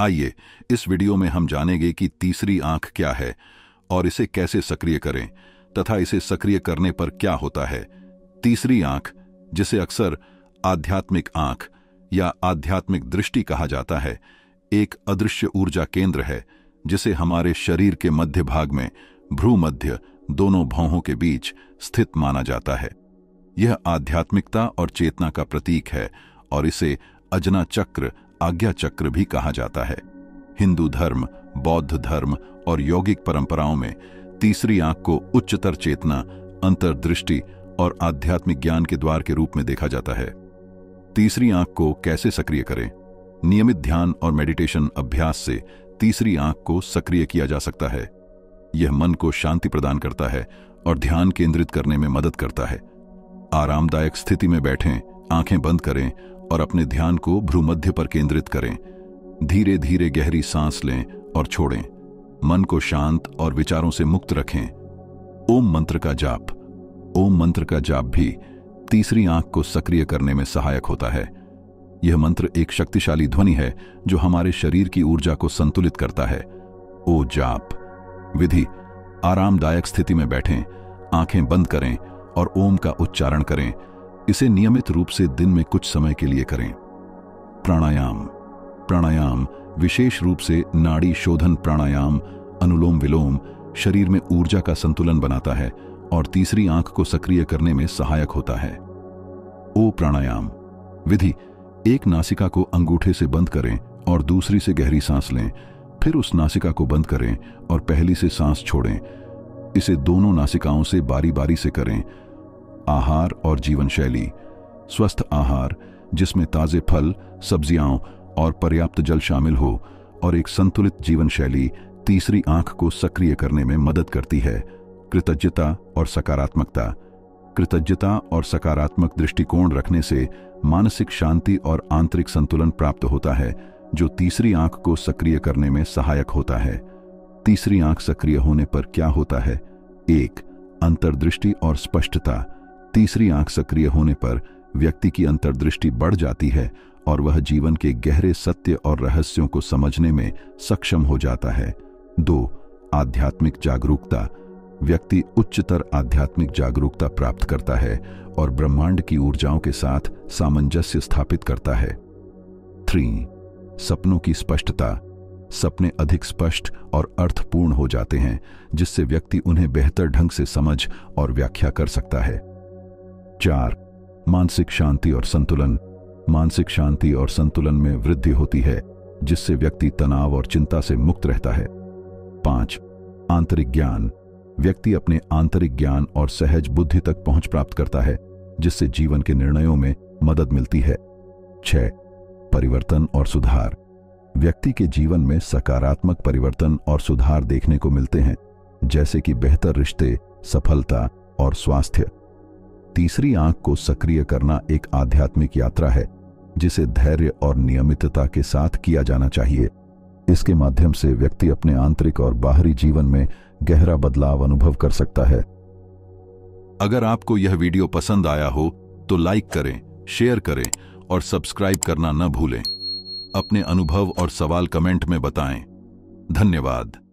आइए इस वीडियो में हम जानेंगे कि तीसरी आंख क्या है और इसे कैसे सक्रिय करें तथा इसे सक्रिय करने पर क्या होता है। तीसरी आंख, जिसे अक्सर आध्यात्मिक आंख या आध्यात्मिक दृष्टि कहा जाता है, एक अदृश्य ऊर्जा केंद्र है जिसे हमारे शरीर के मध्य भाग में भ्रूमध्य दोनों भौहों के बीच स्थित माना जाता है। यह आध्यात्मिकता और चेतना का प्रतीक है और इसे अजना चक्र, आज्ञा चक्र भी कहा जाता है। हिंदू धर्म, बौद्ध धर्म और यौगिक परंपराओं में तीसरी आंख को उच्चतर चेतना, अंतर्दृष्टि और आध्यात्मिक ज्ञान के द्वार के रूप में देखा जाता है। तीसरी आंख को कैसे सक्रिय करें? नियमित ध्यान और मेडिटेशन अभ्यास से तीसरी आंख को सक्रिय किया जा सकता है। यह मन को शांति प्रदान करता है और ध्यान केंद्रित करने में मदद करता है। आरामदायक स्थिति में बैठें, आंखें बंद करें और अपने ध्यान को भ्रूमध्य पर केंद्रित करें। धीरे धीरे गहरी सांस लें और छोड़ें। मन को शांत और विचारों से मुक्त रखें। ओम मंत्र का जाप भी तीसरी आंख को सक्रिय करने में सहायक होता है। यह मंत्र एक शक्तिशाली ध्वनि है जो हमारे शरीर की ऊर्जा को संतुलित करता है। ओ जाप विधि, आरामदायक स्थिति में बैठें, आंखें बंद करें और ओम का उच्चारण करें। इसे नियमित रूप से दिन में कुछ समय के लिए करें। प्राणायाम विशेष रूप से नाड़ी शोधन प्राणायाम, अनुलोम विलोम शरीर में ऊर्जा का संतुलन बनाता है और तीसरी आंख को सक्रिय करने में सहायक होता है। ओ प्राणायाम विधि, एक नासिका को अंगूठे से बंद करें और दूसरी से गहरी सांस लें, फिर उस नासिका को बंद करें और पहली से सांस छोड़ें। इसे दोनों नासिकाओं से बारी बारी से करें। आहार और जीवन शैली, स्वस्थ आहार जिसमें ताजे फल, सब्जियां और पर्याप्त जल शामिल हो और एक संतुलित जीवन शैली तीसरी आंख को सक्रिय करने में मदद करती है। कृतज्ञता और सकारात्मक दृष्टिकोण रखने से मानसिक शांति और आंतरिक संतुलन प्राप्त होता है, जो तीसरी आंख को सक्रिय करने में सहायक होता है। तीसरी आंख सक्रिय होने पर क्या होता है? 1. अंतर्दृष्टि और स्पष्टता। तीसरी आंख सक्रिय होने पर व्यक्ति की अंतर्दृष्टि बढ़ जाती है और वह जीवन के गहरे सत्य और रहस्यों को समझने में सक्षम हो जाता है। 2. आध्यात्मिक जागरूकता। व्यक्ति उच्चतर आध्यात्मिक जागरूकता प्राप्त करता है और ब्रह्मांड की ऊर्जाओं के साथ सामंजस्य स्थापित करता है। 3. सपनों की स्पष्टता। सपने अधिक स्पष्ट और अर्थपूर्ण हो जाते हैं, जिससे व्यक्ति उन्हें बेहतर ढंग से समझ और व्याख्या कर सकता है। 4. मानसिक शांति और संतुलन। मानसिक शांति और संतुलन में वृद्धि होती है, जिससे व्यक्ति तनाव और चिंता से मुक्त रहता है। 5. आंतरिक ज्ञान। व्यक्ति अपने आंतरिक ज्ञान और सहज बुद्धि तक पहुंच प्राप्त करता है, जिससे जीवन के निर्णयों में मदद मिलती है। 6. परिवर्तन और सुधार। व्यक्ति के जीवन में सकारात्मक परिवर्तन और सुधार देखने को मिलते हैं, जैसे कि बेहतर रिश्ते, सफलता और स्वास्थ्य। तीसरी आंख को सक्रिय करना एक आध्यात्मिक यात्रा है, जिसे धैर्य और नियमितता के साथ किया जाना चाहिए। इसके माध्यम से व्यक्ति अपने आंतरिक और बाहरी जीवन में गहरा बदलाव अनुभव कर सकता है। अगर आपको यह वीडियो पसंद आया हो तो लाइक करें, शेयर करें और सब्सक्राइब करना न भूलें। अपने अनुभव और सवाल कमेंट में बताएं। धन्यवाद।